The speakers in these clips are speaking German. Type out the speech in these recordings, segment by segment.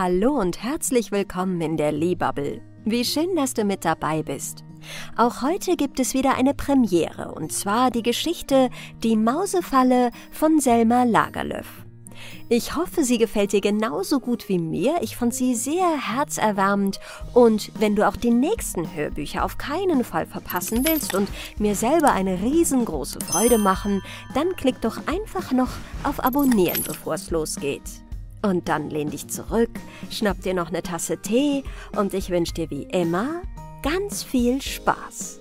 Hallo und herzlich willkommen in der Liebubble. Wie schön, dass du mit dabei bist. Auch heute gibt es wieder eine Premiere, und zwar die Geschichte Die Mausefalle von Selma Lagerlöf. Ich hoffe, sie gefällt dir genauso gut wie mir. Ich fand sie sehr herzerwärmend, und wenn du auch die nächsten Hörbücher auf keinen Fall verpassen willst und mir selber eine riesengroße Freude machen, dann klick doch einfach noch auf Abonnieren, bevor es losgeht. Und dann lehn dich zurück, schnapp dir noch eine Tasse Tee und ich wünsche dir wie immer ganz viel Spaß.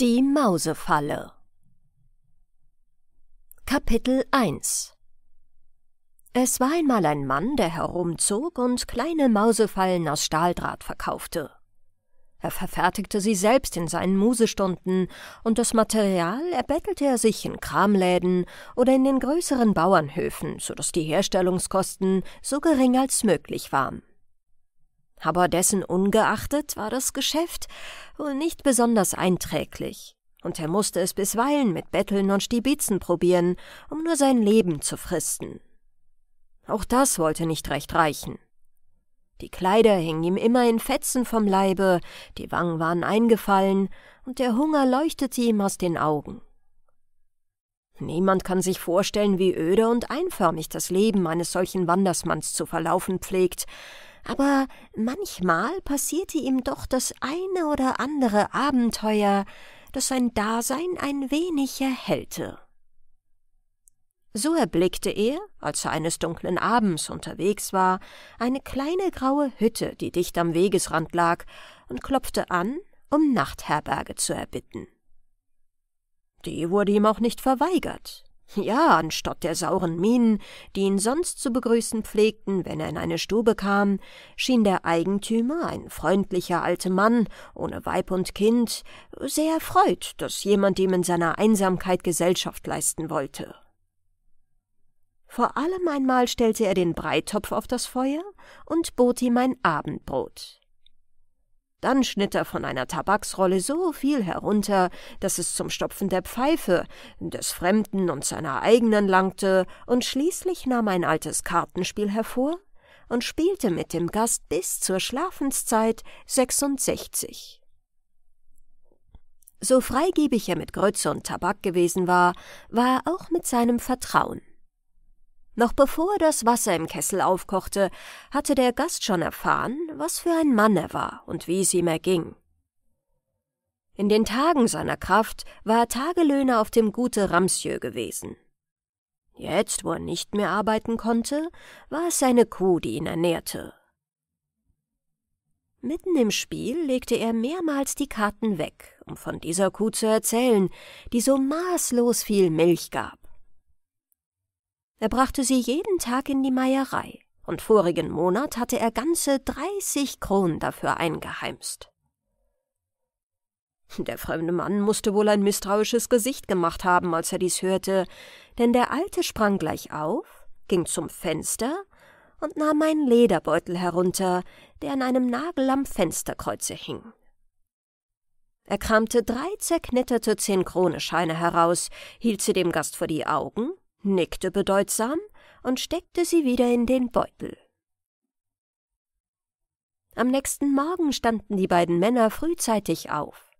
Die Mausefalle. Kapitel 1. Es war einmal ein Mann, der herumzog und kleine Mausefallen aus Stahldraht verkaufte. Er verfertigte sie selbst in seinen Musestunden, und das Material erbettelte er sich in Kramläden oder in den größeren Bauernhöfen, sodass die Herstellungskosten so gering als möglich waren. Aber dessen ungeachtet war das Geschäft wohl nicht besonders einträglich, und er musste es bisweilen mit Betteln und Stibitzen probieren, um nur sein Leben zu fristen. Auch das wollte nicht recht reichen. Die Kleider hingen ihm immer in Fetzen vom Leibe, die Wangen waren eingefallen und der Hunger leuchtete ihm aus den Augen. Niemand kann sich vorstellen, wie öde und einförmig das Leben eines solchen Wandersmanns zu verlaufen pflegt, aber manchmal passierte ihm doch das eine oder andere Abenteuer, das sein Dasein ein wenig erhellte. So erblickte er, als er eines dunklen Abends unterwegs war, eine kleine graue Hütte, die dicht am Wegesrand lag, und klopfte an, um Nachtherberge zu erbitten. Die wurde ihm auch nicht verweigert. Ja, anstatt der sauren Mienen, die ihn sonst zu begrüßen pflegten, wenn er in eine Stube kam, schien der Eigentümer, ein freundlicher alter Mann, ohne Weib und Kind, sehr erfreut, dass jemand ihm in seiner Einsamkeit Gesellschaft leisten wollte. Vor allem einmal stellte er den Breitopf auf das Feuer und bot ihm ein Abendbrot. Dann schnitt er von einer Tabaksrolle so viel herunter, dass es zum Stopfen der Pfeife, des Fremden und seiner eigenen langte, und schließlich nahm ein altes Kartenspiel hervor und spielte mit dem Gast bis zur Schlafenszeit 66. So freigebig er mit Grütze und Tabak gewesen war, war er auch mit seinem Vertrauen. Noch bevor das Wasser im Kessel aufkochte, hatte der Gast schon erfahren, was für ein Mann er war und wie es ihm erging. In den Tagen seiner Kraft war er Tagelöhner auf dem Gute Ramsjö gewesen. Jetzt, wo er nicht mehr arbeiten konnte, war es seine Kuh, die ihn ernährte. Mitten im Spiel legte er mehrmals die Karten weg, um von dieser Kuh zu erzählen, die so maßlos viel Milch gab. Er brachte sie jeden Tag in die Meierei, und vorigen Monat hatte er ganze 30 Kronen dafür eingeheimst. Der fremde Mann musste wohl ein misstrauisches Gesicht gemacht haben, als er dies hörte, denn der Alte sprang gleich auf, ging zum Fenster und nahm einen Lederbeutel herunter, der an einem Nagel am Fensterkreuze hing. Er kramte 3 zerknitterte 10-Krone-Scheine heraus, hielt sie dem Gast vor die Augen, nickte bedeutsam und steckte sie wieder in den Beutel. Am nächsten Morgen standen die beiden Männer frühzeitig auf.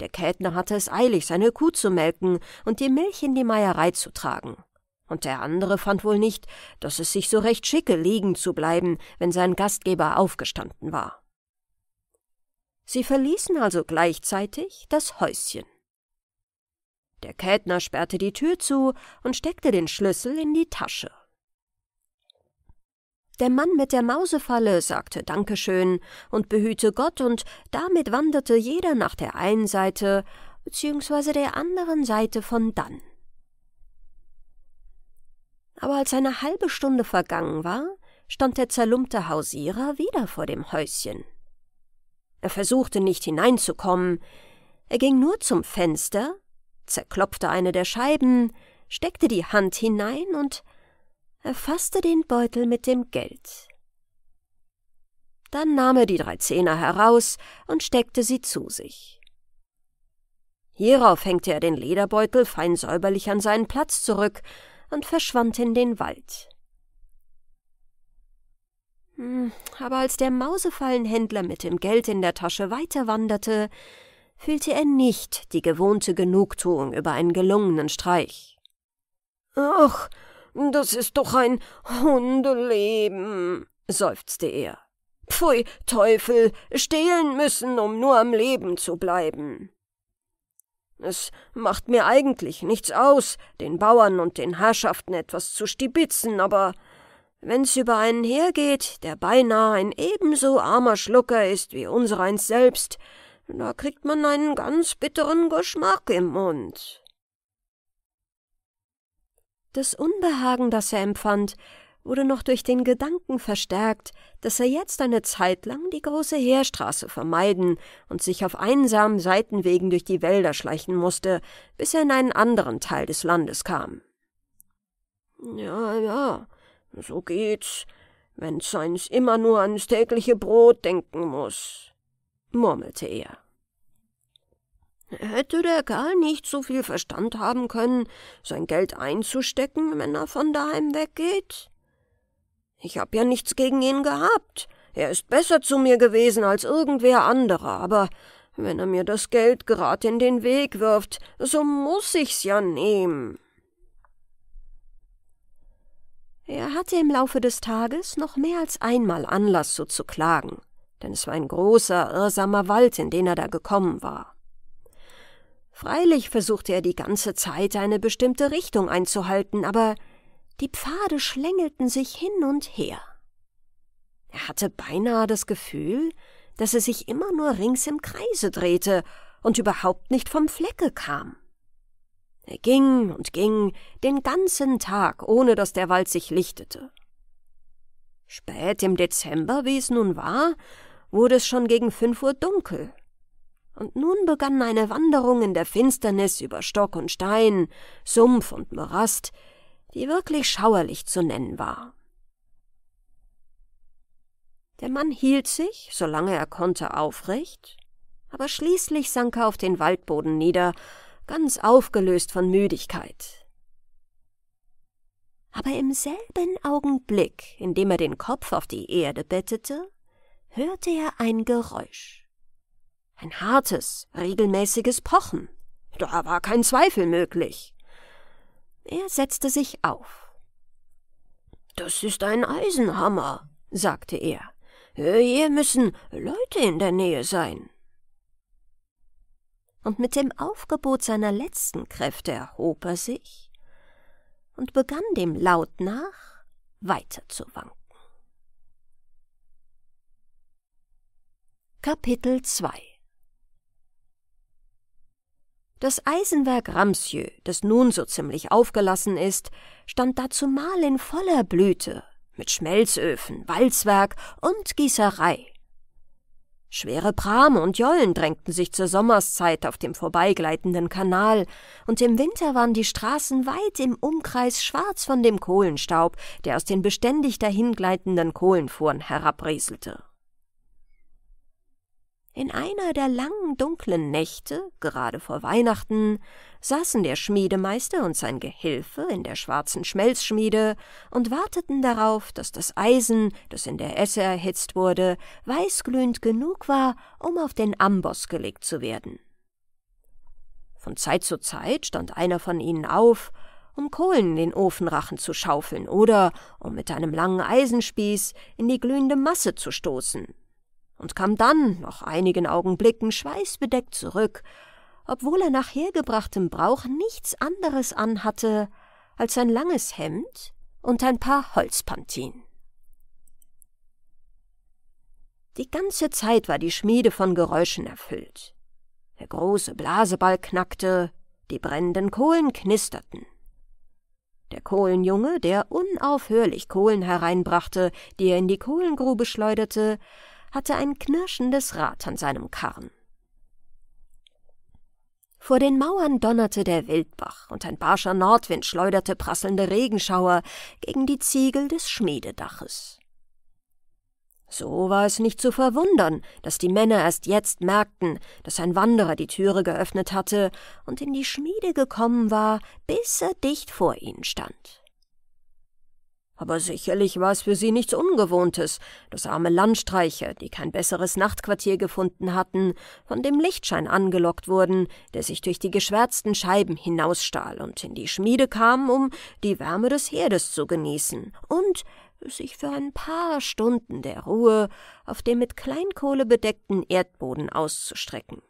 Der Kätner hatte es eilig, seine Kuh zu melken und die Milch in die Meierei zu tragen. Und der andere fand wohl nicht, dass es sich so recht schicke, liegen zu bleiben, wenn sein Gastgeber aufgestanden war. Sie verließen also gleichzeitig das Häuschen. Der Kätner sperrte die Tür zu und steckte den Schlüssel in die Tasche. Der Mann mit der Mausefalle sagte Dankeschön und behüte Gott, und damit wanderte jeder nach der einen Seite bzw. der anderen Seite von dann. Aber als eine halbe Stunde vergangen war, stand der zerlumpte Hausierer wieder vor dem Häuschen. Er versuchte nicht hineinzukommen, er ging nur zum Fenster, zerklopfte eine der Scheiben, steckte die Hand hinein und erfasste den Beutel mit dem Geld. Dann nahm er die 3 Zehner heraus und steckte sie zu sich. Hierauf hängte er den Lederbeutel fein säuberlich an seinen Platz zurück und verschwand in den Wald. Aber als der Mausefallenhändler mit dem Geld in der Tasche weiterwanderte, fühlte er nicht die gewohnte Genugtuung über einen gelungenen Streich. »Ach, das ist doch ein Hundeleben«, seufzte er. »Pfui, Teufel, stehlen müssen, um nur am Leben zu bleiben.« »Es macht mir eigentlich nichts aus, den Bauern und den Herrschaften etwas zu stibitzen, aber wenn's über einen hergeht, der beinahe ein ebenso armer Schlucker ist wie unsereins selbst, da kriegt man einen ganz bitteren Geschmack im Mund.« Das Unbehagen, das er empfand, wurde noch durch den Gedanken verstärkt, dass er jetzt eine Zeit lang die große Heerstraße vermeiden und sich auf einsamen Seitenwegen durch die Wälder schleichen musste, bis er in einen anderen Teil des Landes kam. »Ja, so geht's, wenn's eins immer nur ans tägliche Brot denken muss«, murmelte er. »Hätte der Kerl nicht so viel Verstand haben können, sein Geld einzustecken, wenn er von daheim weggeht? Ich habe ja nichts gegen ihn gehabt. Er ist besser zu mir gewesen als irgendwer anderer, aber wenn er mir das Geld gerade in den Weg wirft, so muss ich's ja nehmen.« Er hatte im Laufe des Tages noch mehr als einmal Anlass, so zu klagen, denn es war ein großer, irrsamer Wald, in den er da gekommen war. Freilich versuchte er die ganze Zeit, eine bestimmte Richtung einzuhalten, aber die Pfade schlängelten sich hin und her. Er hatte beinahe das Gefühl, dass er sich immer nur rings im Kreise drehte und überhaupt nicht vom Flecke kam. Er ging und ging den ganzen Tag, ohne dass der Wald sich lichtete. Spät im Dezember, wie es nun war, wurde es schon gegen 5 Uhr dunkel. Und nun begann eine Wanderung in der Finsternis über Stock und Stein, Sumpf und Morast, die wirklich schauerlich zu nennen war. Der Mann hielt sich, solange er konnte, aufrecht, aber schließlich sank er auf den Waldboden nieder, ganz aufgelöst von Müdigkeit. Aber im selben Augenblick, in dem er den Kopf auf die Erde bettete, hörte er ein Geräusch. Ein hartes, regelmäßiges Pochen. Da war kein Zweifel möglich. Er setzte sich auf. »Das ist ein Eisenhammer«, sagte er. »Hier müssen Leute in der Nähe sein.« Und mit dem Aufgebot seiner letzten Kräfte erhob er sich und begann dem Laut nach weiter zu wanken. Kapitel 2. Das Eisenwerk Ramsjö, das nun so ziemlich aufgelassen ist, stand dazumal in voller Blüte, mit Schmelzöfen, Walzwerk und Gießerei. Schwere Prahme und Jollen drängten sich zur Sommerszeit auf dem vorbeigleitenden Kanal, und im Winter waren die Straßen weit im Umkreis schwarz von dem Kohlenstaub, der aus den beständig dahingleitenden Kohlenfuhren herabrieselte. In einer der langen, dunklen Nächte, gerade vor Weihnachten, saßen der Schmiedemeister und sein Gehilfe in der schwarzen Schmelzschmiede und warteten darauf, dass das Eisen, das in der Esse erhitzt wurde, weißglühend genug war, um auf den Amboss gelegt zu werden. Von Zeit zu Zeit stand einer von ihnen auf, um Kohlen in den Ofenrachen zu schaufeln oder um mit einem langen Eisenspieß in die glühende Masse zu stoßen, und kam dann, nach einigen Augenblicken, schweißbedeckt zurück, obwohl er nach hergebrachtem Brauch nichts anderes anhatte als ein langes Hemd und ein paar Holzpantinen. Die ganze Zeit war die Schmiede von Geräuschen erfüllt. Der große Blaseball knackte, die brennenden Kohlen knisterten. Der Kohlenjunge, der unaufhörlich Kohlen hereinbrachte, die er in die Kohlengrube schleuderte, hatte ein knirschendes Rad an seinem Karren. Vor den Mauern donnerte der Wildbach, und ein barscher Nordwind schleuderte prasselnde Regenschauer gegen die Ziegel des Schmiededaches. So war es nicht zu verwundern, dass die Männer erst jetzt merkten, dass ein Wanderer die Türe geöffnet hatte und in die Schmiede gekommen war, bis er dicht vor ihnen stand. aber sicherlich war es für sie nichts Ungewohntes, dass arme Landstreicher, die kein besseres Nachtquartier gefunden hatten, von dem Lichtschein angelockt wurden, der sich durch die geschwärzten Scheiben hinausstahl und in die Schmiede kam, um die Wärme des Herdes zu genießen und sich für ein paar Stunden der Ruhe auf dem mit Kleinkohle bedeckten Erdboden auszustrecken.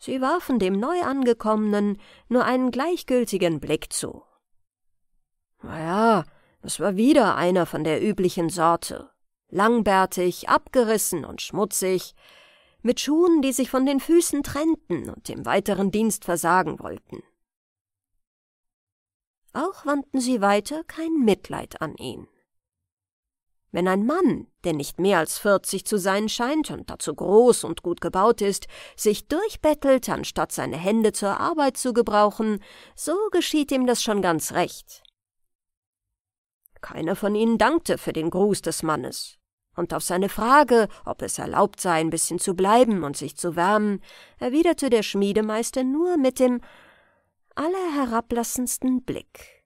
Sie warfen dem Neuangekommenen nur einen gleichgültigen Blick zu. Na ja, es war wieder einer von der üblichen Sorte, langbärtig, abgerissen und schmutzig, mit Schuhen, die sich von den Füßen trennten und dem weiteren Dienst versagen wollten. Auch wandten sie weiter kein Mitleid an ihn. Wenn ein Mann, der nicht mehr als 40 zu sein scheint und dazu groß und gut gebaut ist, sich durchbettelt, anstatt seine Hände zur Arbeit zu gebrauchen, so geschieht ihm das schon ganz recht. Keiner von ihnen dankte für den Gruß des Mannes, und auf seine Frage, ob es erlaubt sei, ein bisschen zu bleiben und sich zu wärmen, erwiderte der Schmiedemeister nur mit dem allerherablassendsten Blick.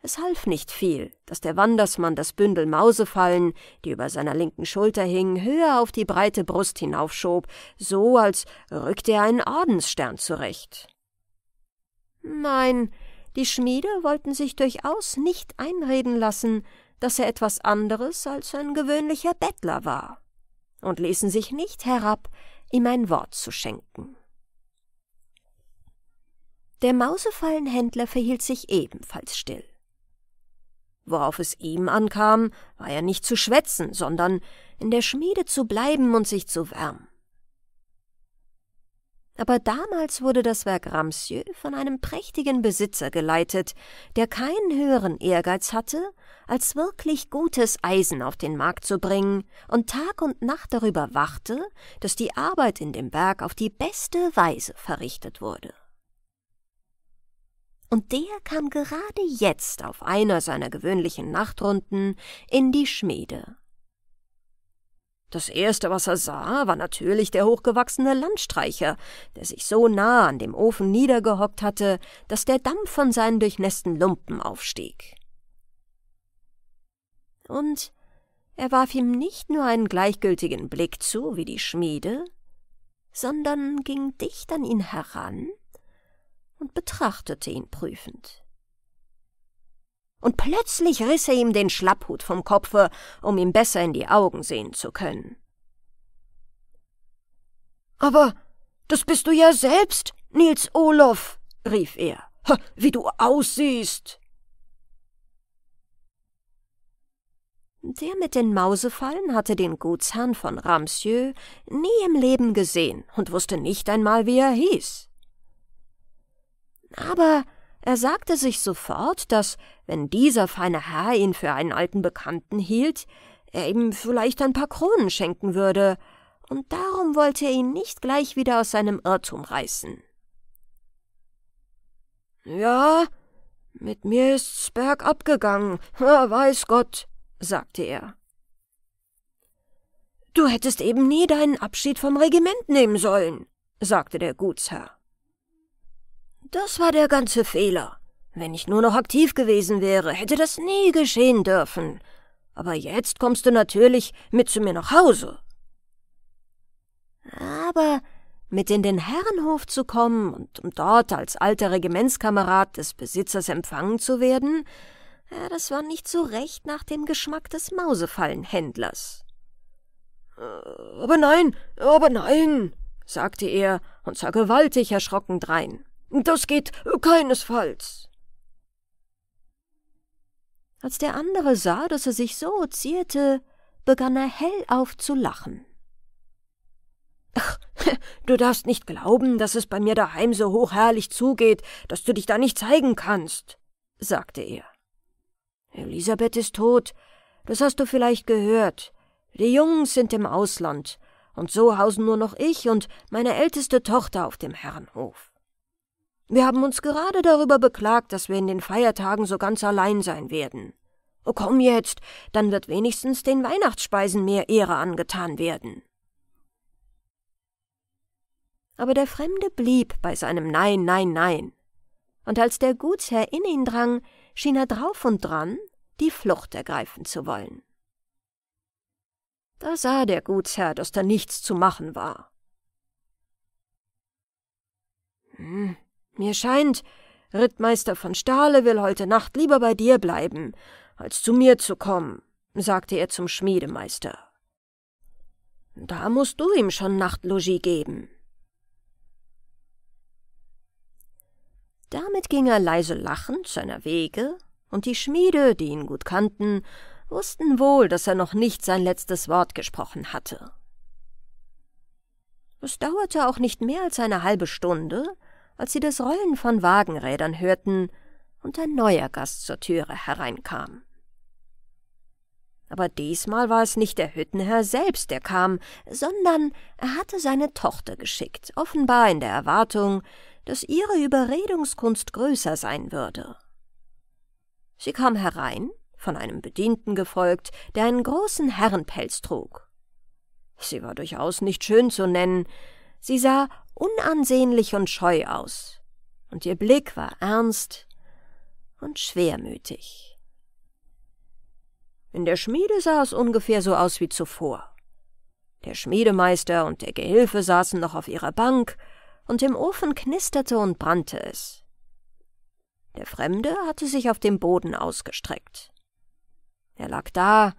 Es half nicht viel, dass der Wandersmann das Bündel Mausefallen, die über seiner linken Schulter hingen, höher auf die breite Brust hinaufschob, so als rückte er einen Ordensstern zurecht. Nein, die Schmiede wollten sich durchaus nicht einreden lassen, dass er etwas anderes als ein gewöhnlicher Bettler war, und ließen sich nicht herab, ihm ein Wort zu schenken. Der Mausefallenhändler verhielt sich ebenfalls still. Worauf es ihm ankam, war er nicht zu schwätzen, sondern in der Schmiede zu bleiben und sich zu wärmen. Aber damals wurde das Werk Ramsjö von einem prächtigen Besitzer geleitet, der keinen höheren Ehrgeiz hatte, als wirklich gutes Eisen auf den Markt zu bringen und Tag und Nacht darüber wachte, dass die Arbeit in dem Werk auf die beste Weise verrichtet wurde. Und der kam gerade jetzt auf einer seiner gewöhnlichen Nachtrunden in die Schmiede. Das Erste, was er sah, war natürlich der hochgewachsene Landstreicher, der sich so nah an dem Ofen niedergehockt hatte, dass der Dampf von seinen durchnässten Lumpen aufstieg. Und er warf ihm nicht nur einen gleichgültigen Blick zu wie die Schmiede, sondern ging dicht an ihn heran und betrachtete ihn prüfend. Und plötzlich riss er ihm den Schlapphut vom Kopfe, um ihm besser in die Augen sehen zu können. »Aber das bist du ja selbst, Nils Olof«, rief er, »wie du aussiehst!« Der mit den Mausefallen hatte den Gutsherrn von Ramsjö nie im Leben gesehen und wusste nicht einmal, wie er hieß. Aber er sagte sich sofort, dass, wenn dieser feine Herr ihn für einen alten Bekannten hielt, er ihm vielleicht ein paar Kronen schenken würde, und darum wollte er ihn nicht gleich wieder aus seinem Irrtum reißen. »Ja, mit mir ist's bergab gegangen, weiß Gott«, sagte er. »Du hättest eben nie deinen Abschied vom Regiment nehmen sollen«, sagte der Gutsherr. »Das war der ganze Fehler. Wenn ich nur noch aktiv gewesen wäre, hätte das nie geschehen dürfen. Aber jetzt kommst du natürlich mit zu mir nach Hause.« Aber mit in den Herrenhof zu kommen und um dort als alter Regimentskamerad des Besitzers empfangen zu werden, das war nicht so recht nach dem Geschmack des Mausefallenhändlers. Aber nein«, sagte er und sah gewaltig erschrocken drein. »Das geht keinesfalls.« Als der andere sah, dass er sich so zierte, begann er hellauf zu lachen. »Ach, du darfst nicht glauben, dass es bei mir daheim so hochherrlich zugeht, dass du dich da nicht zeigen kannst«, sagte er. »Elisabeth ist tot, das hast du vielleicht gehört. Die Jungs sind im Ausland, und so hausen nur noch ich und meine älteste Tochter auf dem Herrenhof. Wir haben uns gerade darüber beklagt, dass wir in den Feiertagen so ganz allein sein werden. Komm jetzt, dann wird wenigstens den Weihnachtsspeisen mehr Ehre angetan werden.« Aber der Fremde blieb bei seinem Nein, Nein, Nein. und als der Gutsherr in ihn drang, schien er drauf und dran, die Flucht ergreifen zu wollen. Da sah der Gutsherr, dass da nichts zu machen war. »Mir scheint, Rittmeister von Stahle will heute Nacht lieber bei dir bleiben, als zu mir zu kommen«, sagte er zum Schmiedemeister. »Da musst du ihm schon Nachtlogis geben.« Damit ging er leise lachend seiner Wege, und die Schmiede, die ihn gut kannten, wussten wohl, dass er noch nicht sein letztes Wort gesprochen hatte. Es dauerte auch nicht mehr als eine halbe Stunde, als sie das Rollen von Wagenrädern hörten und ein neuer Gast zur Türe hereinkam. Aber diesmal war es nicht der Hüttenherr selbst, der kam, sondern er hatte seine Tochter geschickt, offenbar in der Erwartung, dass ihre Überredungskunst größer sein würde. Sie kam herein, von einem Bedienten gefolgt, der einen großen Herrenpelz trug. Sie war durchaus nicht schön zu nennen, sie sah unansehnlich und scheu aus, und ihr Blick war ernst und schwermütig. In der Schmiede sah es ungefähr so aus wie zuvor. Der Schmiedemeister und der Gehilfe saßen noch auf ihrer Bank, und im Ofen knisterte und brannte es. Der Fremde hatte sich auf dem Boden ausgestreckt. Er lag da,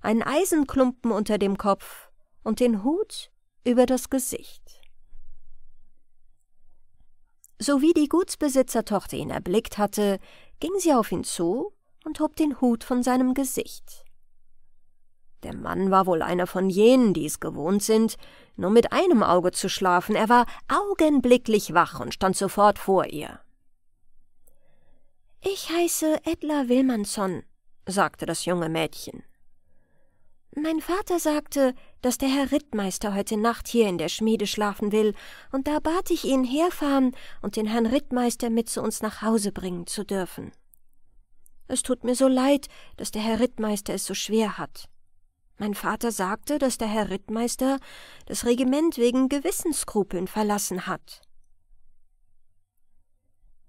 einen Eisenklumpen unter dem Kopf und den Hut über das Gesicht. Sowie die Gutsbesitzertochter ihn erblickt hatte, ging sie auf ihn zu und hob den Hut von seinem Gesicht. Der Mann war wohl einer von jenen, die es gewohnt sind, nur mit einem Auge zu schlafen. Er war augenblicklich wach und stand sofort vor ihr. »Ich heiße Edla Wilmansson«, sagte das junge Mädchen. »Mein Vater sagte, dass der Herr Rittmeister heute Nacht hier in der Schmiede schlafen will, und da bat ich ihn, herfahren und den Herrn Rittmeister mit zu uns nach Hause bringen zu dürfen. Es tut mir so leid, dass der Herr Rittmeister es so schwer hat. Mein Vater sagte, dass der Herr Rittmeister das Regiment wegen Gewissenskrupeln verlassen hat.«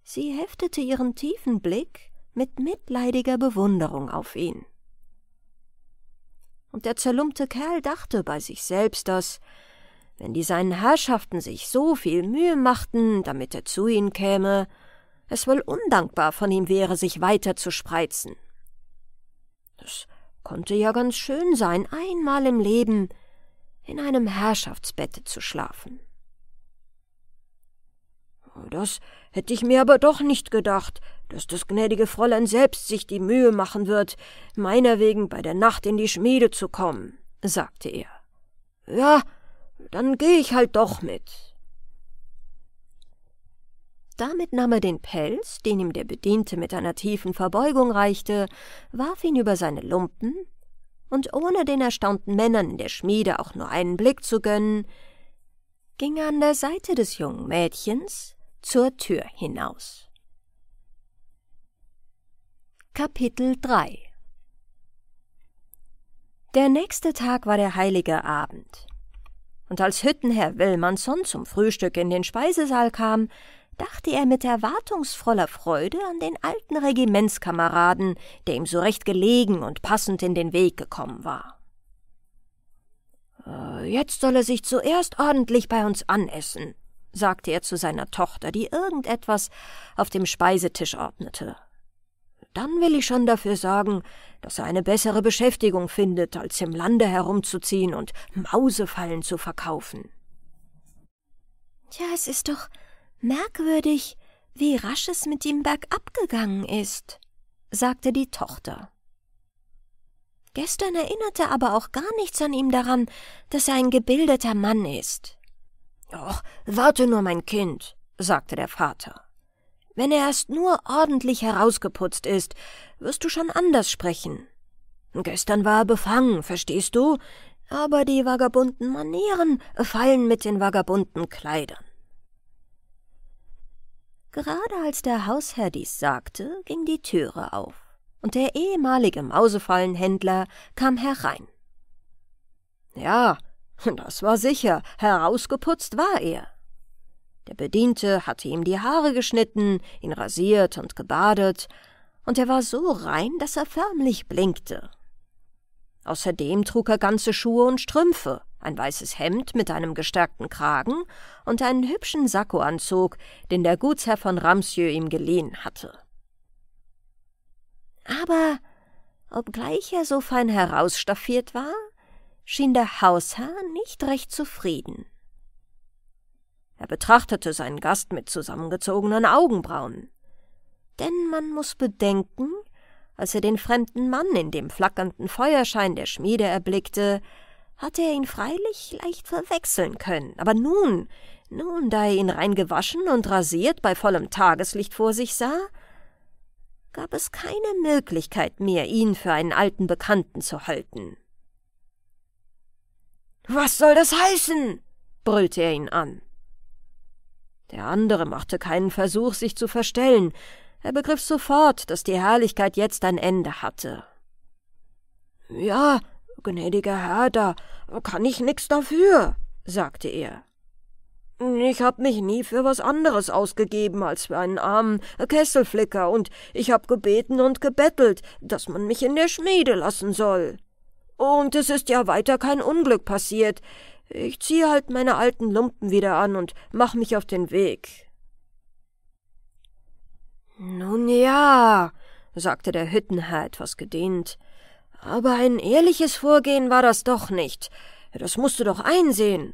Sie heftete ihren tiefen Blick mit mitleidiger Bewunderung auf ihn. Und der zerlumpte Kerl dachte bei sich selbst, dass, wenn die seinen Herrschaften sich so viel Mühe machten, damit er zu ihnen käme, es wohl undankbar von ihm wäre, sich weiter zu spreizen. Das konnte ja ganz schön sein, einmal im Leben in einem Herrschaftsbette zu schlafen. »Das hätte ich mir aber doch nicht gedacht, dass das gnädige Fräulein selbst sich die Mühe machen wird, meinerwegen bei der Nacht in die Schmiede zu kommen«, sagte er. »Ja, dann gehe ich halt doch mit.« Damit nahm er den Pelz, den ihm der Bediente mit einer tiefen Verbeugung reichte, warf ihn über seine Lumpen, und ohne den erstaunten Männern in der Schmiede auch nur einen Blick zu gönnen, ging er an der Seite des jungen Mädchens zur Tür hinaus. Kapitel 3. Der nächste Tag war der heilige Abend, und als Hüttenherr Wilmansson zum Frühstück in den Speisesaal kam, dachte er mit erwartungsvoller Freude an den alten Regimentskameraden, der ihm so recht gelegen und passend in den Weg gekommen war. »Jetzt soll er sich zuerst ordentlich bei uns anessen«, sagte er zu seiner Tochter, die irgendetwas auf dem Speisetisch ordnete. »Dann will ich schon dafür sorgen, dass er eine bessere Beschäftigung findet, als im Lande herumzuziehen und Mausefallen zu verkaufen.« »Tja, es ist doch merkwürdig, wie rasch es mit ihm bergab gegangen ist«, sagte die Tochter. »Gestern erinnerte aber auch gar nichts an ihm daran, dass er ein gebildeter Mann ist.« »Och, warte nur, mein Kind«, sagte der Vater. »Wenn er erst nur ordentlich herausgeputzt ist, wirst du schon anders sprechen. Gestern war er befangen, verstehst du, aber die vagabunden Manieren fallen mit den vagabunden Kleidern.« Gerade als der Hausherr dies sagte, ging die Türe auf, und der ehemalige Mausefallenhändler kam herein. »Ja, das war sicher, herausgeputzt war er.« Der Bediente hatte ihm die Haare geschnitten, ihn rasiert und gebadet, und er war so rein, dass er förmlich blinkte. Außerdem trug er ganze Schuhe und Strümpfe, ein weißes Hemd mit einem gestärkten Kragen und einen hübschen Sakkoanzug, den der Gutsherr von Ramsjö ihm geliehen hatte. Aber, obgleich er so fein herausstaffiert war, schien der Hausherr nicht recht zufrieden. Er betrachtete seinen Gast mit zusammengezogenen Augenbrauen. Denn man muss bedenken, als er den fremden Mann in dem flackernden Feuerschein der Schmiede erblickte, hatte er ihn freilich leicht verwechseln können. Aber nun, da er ihn rein gewaschen und rasiert bei vollem Tageslicht vor sich sah, gab es keine Möglichkeit mehr, ihn für einen alten Bekannten zu halten. »Was soll das heißen?« brüllte er ihn an. Der andere machte keinen Versuch, sich zu verstellen. Er begriff sofort, dass die Herrlichkeit jetzt ein Ende hatte. »Ja, gnädiger Herr, da kann ich nix dafür«, sagte er. »Ich hab mich nie für was anderes ausgegeben als für einen armen Kesselflicker, und ich hab gebeten und gebettelt, dass man mich in der Schmiede lassen soll. Und es ist ja weiter kein Unglück passiert. Ich ziehe halt meine alten Lumpen wieder an und mach mich auf den Weg.« »Nun ja«, sagte der Hüttenherr etwas gedehnt, »aber ein ehrliches Vorgehen war das doch nicht. Das musst du doch einsehen.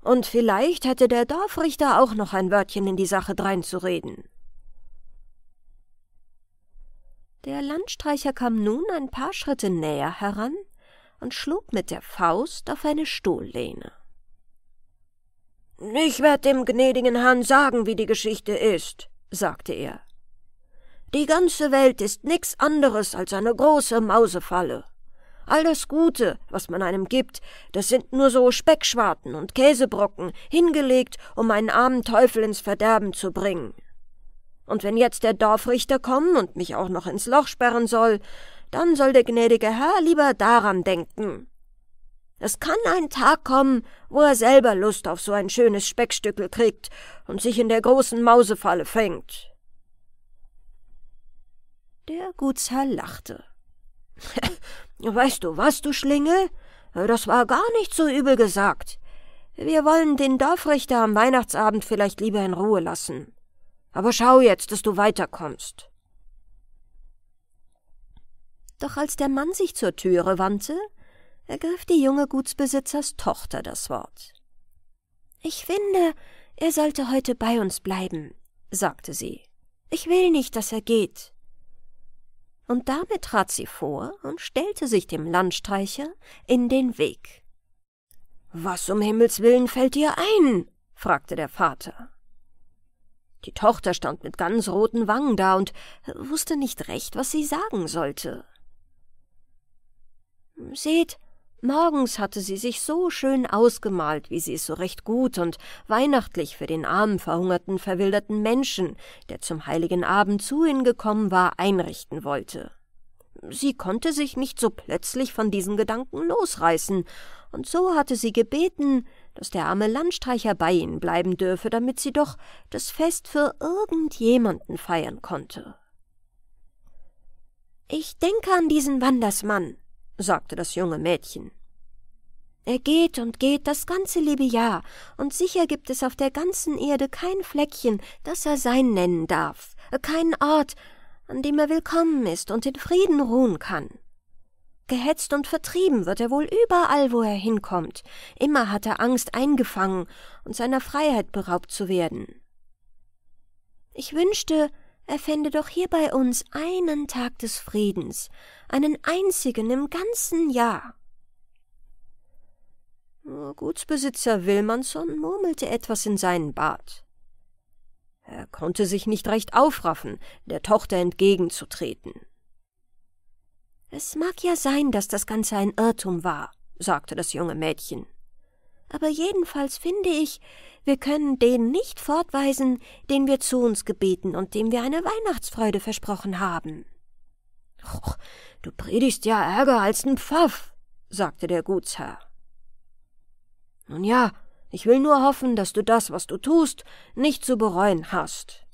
Und vielleicht hätte der Dorfrichter auch noch ein Wörtchen in die Sache dreinzureden.« Der Landstreicher kam nun ein paar Schritte näher heran und schlug mit der Faust auf eine Stuhllehne. »Ich werde dem gnädigen Herrn sagen, wie die Geschichte ist«, sagte er. »Die ganze Welt ist nichts anderes als eine große Mausefalle. All das Gute, was man einem gibt, das sind nur so Speckschwarten und Käsebrocken, hingelegt, um einen armen Teufel ins Verderben zu bringen. Und wenn jetzt der Dorfrichter kommt und mich auch noch ins Loch sperren soll, dann soll der gnädige Herr lieber daran denken. Es kann ein Tag kommen, wo er selber Lust auf so ein schönes Speckstückel kriegt und sich in der großen Mausefalle fängt.« Der Gutsherr lachte. »Weißt du was, du Schlingel? Das war gar nicht so übel gesagt. Wir wollen den Dorfrichter am Weihnachtsabend vielleicht lieber in Ruhe lassen. Aber schau jetzt, dass du weiterkommst.« Doch als der Mann sich zur Türe wandte, ergriff die junge Gutsbesitzers Tochter das Wort. »Ich finde, er sollte heute bei uns bleiben«, sagte sie. »Ich will nicht, dass er geht.« Und damit trat sie vor und stellte sich dem Landstreicher in den Weg. »Was um Himmels Willen fällt dir ein?« fragte der Vater. Die Tochter stand mit ganz roten Wangen da und wusste nicht recht, was sie sagen sollte. »Seht, morgens hatte sie sich so schön ausgemalt, wie sie es so recht gut und weihnachtlich für den armen, verhungerten, verwilderten Menschen, der zum heiligen Abend zu ihnen gekommen war, einrichten wollte. Sie konnte sich nicht so plötzlich von diesen Gedanken losreißen, und so hatte sie gebeten, dass der arme Landstreicher bei ihnen bleiben dürfe, damit sie doch das Fest für irgendjemanden feiern konnte. »Ich denke an diesen Wandersmann«, sagte das junge Mädchen. »Er geht und geht das ganze liebe Jahr, und sicher gibt es auf der ganzen Erde kein Fleckchen, das er sein nennen darf, keinen Ort, an dem er willkommen ist und in Frieden ruhen kann. Gehetzt und vertrieben wird er wohl überall, wo er hinkommt. Immer hat er Angst, eingefangen und seiner Freiheit beraubt zu werden. Ich wünschte, er fände doch hier bei uns einen Tag des Friedens, einen einzigen im ganzen Jahr.« Gutsbesitzer Wilmansson murmelte etwas in seinen Bart. Er konnte sich nicht recht aufraffen, der Tochter entgegenzutreten. »Es mag ja sein, dass das Ganze ein Irrtum war«, sagte das junge Mädchen. »Aber jedenfalls finde ich, wir können den nicht fortweisen, den wir zu uns gebeten und dem wir eine Weihnachtsfreude versprochen haben.« »Och, du predigst ja ärger als ein Pfaff«, sagte der Gutsherr. »Nun ja, Ich will nur hoffen, dass du das, was du tust, nicht zu bereuen hast.«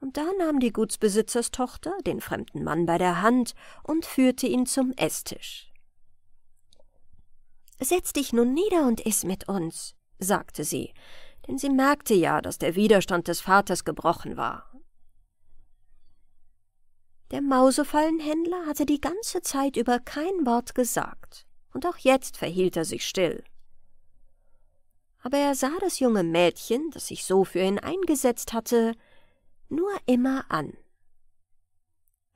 Und da nahm die Gutsbesitzerstochter den fremden Mann bei der Hand und führte ihn zum Esstisch. »Setz dich nun nieder und iss mit uns«, sagte sie, denn sie merkte ja, dass der Widerstand des Vaters gebrochen war. Der Mausefallenhändler hatte die ganze Zeit über kein Wort gesagt, und auch jetzt verhielt er sich still. Aber er sah das junge Mädchen, das sich so für ihn eingesetzt hatte, nur immer an.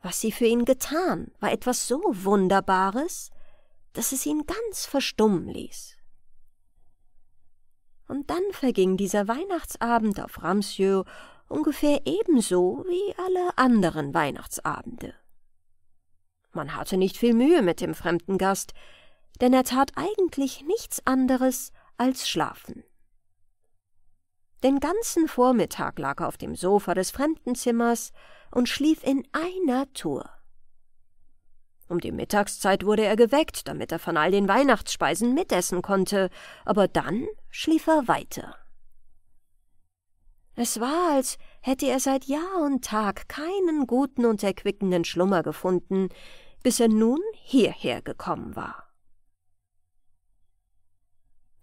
Was sie für ihn getan, war etwas so Wunderbares, dass es ihn ganz verstummen ließ. Und dann verging dieser Weihnachtsabend auf Ramsjö ungefähr ebenso wie alle anderen Weihnachtsabende. Man hatte nicht viel Mühe mit dem fremden Gast, denn er tat eigentlich nichts anderes als schlafen. Den ganzen Vormittag lag er auf dem Sofa des Fremdenzimmers und schlief in einer Tour. Um die Mittagszeit wurde er geweckt, damit er von all den Weihnachtsspeisen mitessen konnte, aber dann schlief er weiter. Es war, als hätte er seit Jahr und Tag keinen guten und erquickenden Schlummer gefunden, bis er nun hierher gekommen war.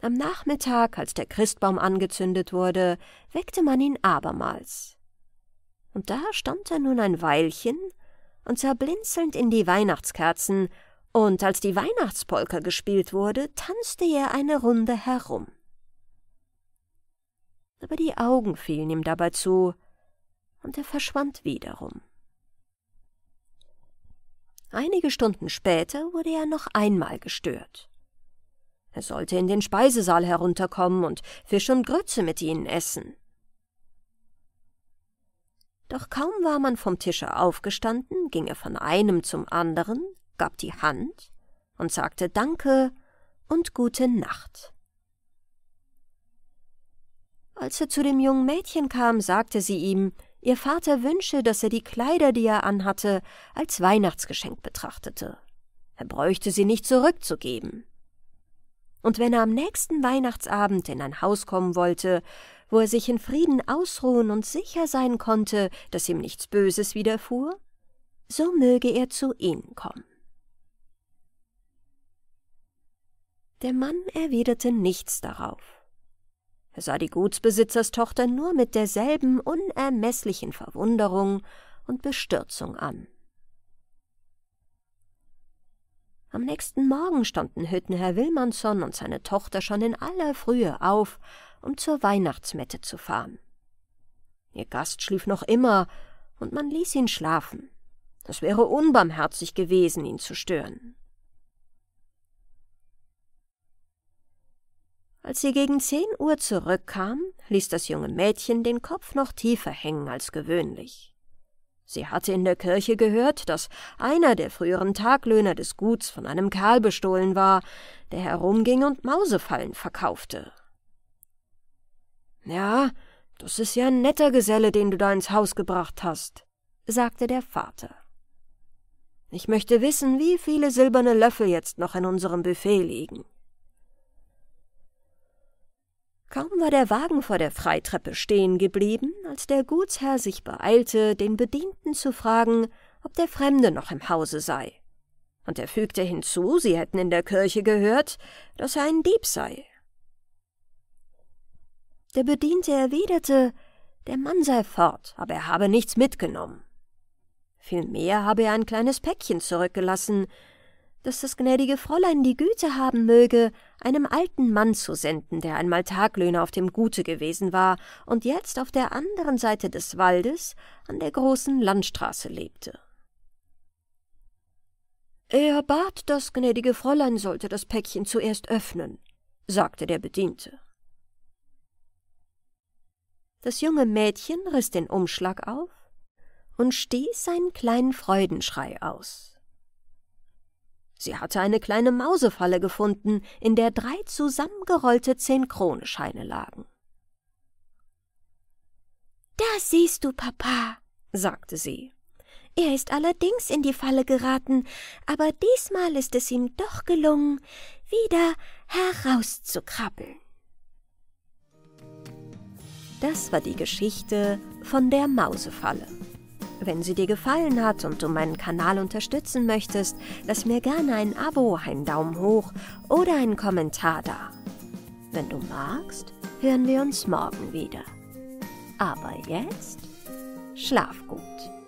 Am Nachmittag, als der Christbaum angezündet wurde, weckte man ihn abermals. Und da stand er nun ein Weilchen und sah blinzelnd in die Weihnachtskerzen, und als die Weihnachtspolka gespielt wurde, tanzte er eine Runde herum. Aber die Augen fielen ihm dabei zu, und er verschwand wiederum. Einige Stunden später wurde er noch einmal gestört. Er sollte in den Speisesaal herunterkommen und Fisch und Grütze mit ihnen essen. Doch kaum war man vom Tische aufgestanden, ging er von einem zum anderen, gab die Hand und sagte Danke und Gute Nacht. Als er zu dem jungen Mädchen kam, sagte sie ihm, ihr Vater wünsche, dass er die Kleider, die er anhatte, als Weihnachtsgeschenk betrachtete. Er bräuchte sie nicht zurückzugeben. Und wenn er am nächsten Weihnachtsabend in ein Haus kommen wollte, wo er sich in Frieden ausruhen und sicher sein konnte, dass ihm nichts Böses widerfuhr, so möge er zu ihnen kommen. Der Mann erwiderte nichts darauf. Er sah die Gutsbesitzerstochter nur mit derselben unermesslichen Verwunderung und Bestürzung an. Am nächsten Morgen standen Hüttenherr Wilmansson und seine Tochter schon in aller Frühe auf, um zur Weihnachtsmette zu fahren. Ihr Gast schlief noch immer, und man ließ ihn schlafen. Es wäre unbarmherzig gewesen, ihn zu stören. Als sie gegen 10 Uhr zurückkam, ließ das junge Mädchen den Kopf noch tiefer hängen als gewöhnlich. Sie hatte in der Kirche gehört, dass einer der früheren Taglöhner des Guts von einem Kerl bestohlen war, der herumging und Mausefallen verkaufte. »Ja, das ist ja ein netter Geselle, den du da ins Haus gebracht hast«, sagte der Vater. »Ich möchte wissen, wie viele silberne Löffel jetzt noch in unserem Buffet liegen.« Kaum war der Wagen vor der Freitreppe stehen geblieben, als der Gutsherr sich beeilte, den Bedienten zu fragen, ob der Fremde noch im Hause sei. Und er fügte hinzu, sie hätten in der Kirche gehört, dass er ein Dieb sei. Der Bediente erwiderte, der Mann sei fort, aber er habe nichts mitgenommen. Vielmehr habe er ein kleines Päckchen zurückgelassen, dass das gnädige Fräulein die Güte haben möge, einem alten Mann zu senden, der einmal Taglöhner auf dem Gute gewesen war und jetzt auf der anderen Seite des Waldes an der großen Landstraße lebte. »Er bat, das gnädige Fräulein sollte das Päckchen zuerst öffnen«, sagte der Bediente. Das junge Mädchen riss den Umschlag auf und stieß einen kleinen Freudenschrei aus. Sie hatte eine kleine Mausefalle gefunden, in der 3 zusammengerollte 10-Krone-Scheine lagen. »Das siehst du, Papa«, sagte sie. »Er ist allerdings in die Falle geraten, aber diesmal ist es ihm doch gelungen, wieder herauszukrabbeln. Das war die Geschichte von der Mausefalle. Wenn sie dir gefallen hat und du meinen Kanal unterstützen möchtest, lass mir gerne ein Abo, einen Daumen hoch oder einen Kommentar da. Wenn du magst, hören wir uns morgen wieder. Aber jetzt, schlaf gut.